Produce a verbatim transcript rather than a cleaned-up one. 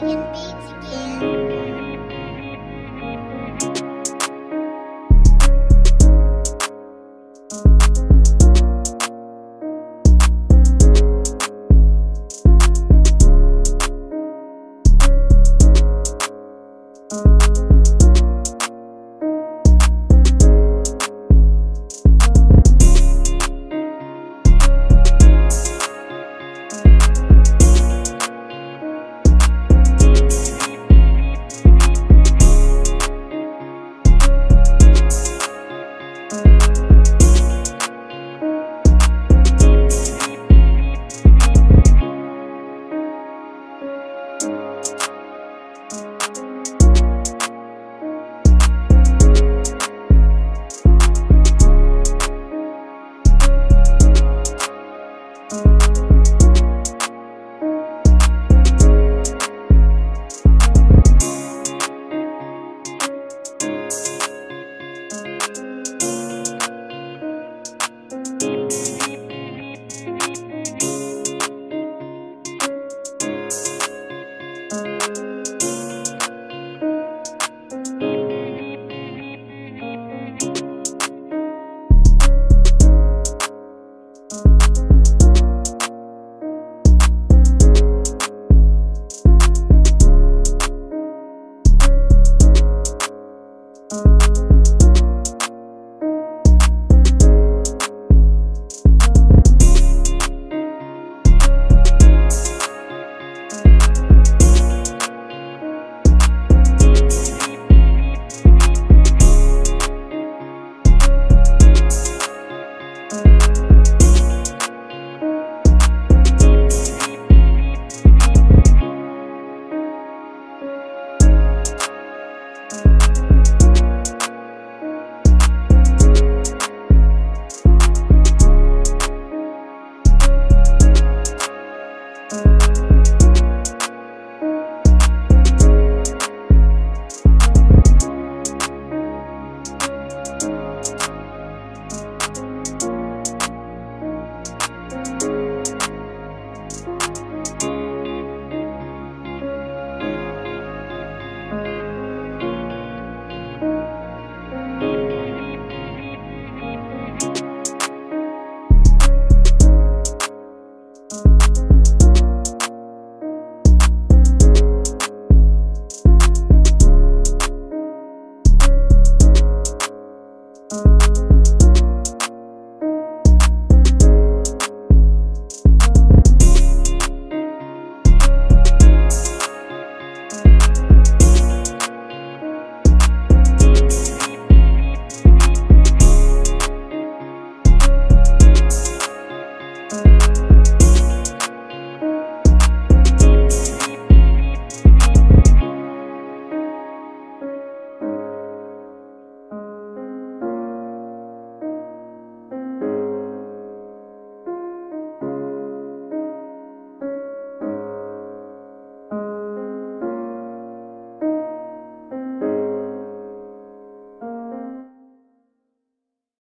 singing beats again. Thank you.